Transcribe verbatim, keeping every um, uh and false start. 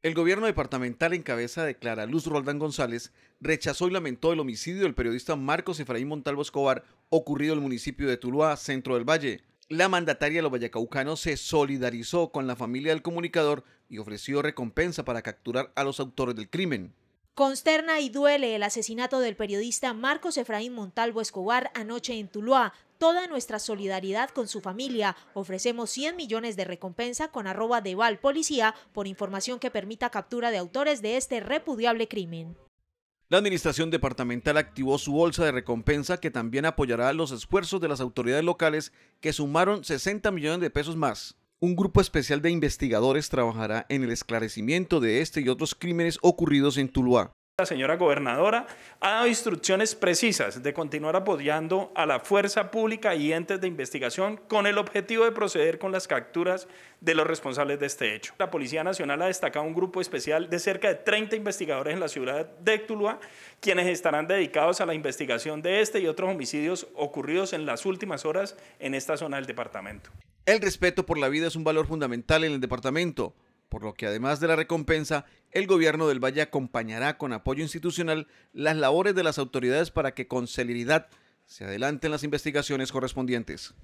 El gobierno departamental en cabeza de Clara Luz Roldán González rechazó y lamentó el homicidio del periodista Marcos Efraín Montalvo Escobar ocurrido en el municipio de Tuluá, centro del Valle. La mandataria de los vallecaucanos se solidarizó con la familia del comunicador y ofreció recompensa para capturar a los autores del crimen. Consterna y duele el asesinato del periodista Marcos Efraín Montalvo Escobar anoche en Tuluá. Toda nuestra solidaridad con su familia. Ofrecemos cien millones de recompensa con arroba devalpolicia por información que permita captura de autores de este repudiable crimen. La administración departamental activó su bolsa de recompensa que también apoyará los esfuerzos de las autoridades locales que sumaron sesenta millones de pesos más. Un grupo especial de investigadores trabajará en el esclarecimiento de este y otros crímenes ocurridos en Tuluá. La señora gobernadora ha dado instrucciones precisas de continuar apoyando a la fuerza pública y entes de investigación con el objetivo de proceder con las capturas de los responsables de este hecho. La Policía Nacional ha destacado un grupo especial de cerca de treinta investigadores en la ciudad de Tuluá, quienes estarán dedicados a la investigación de este y otros homicidios ocurridos en las últimas horas en esta zona del departamento. El respeto por la vida es un valor fundamental en el departamento, por lo que además de la recompensa, el gobierno del Valle acompañará con apoyo institucional las labores de las autoridades para que con celeridad se adelanten las investigaciones correspondientes.